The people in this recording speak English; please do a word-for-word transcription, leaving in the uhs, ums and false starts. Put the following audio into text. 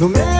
No matter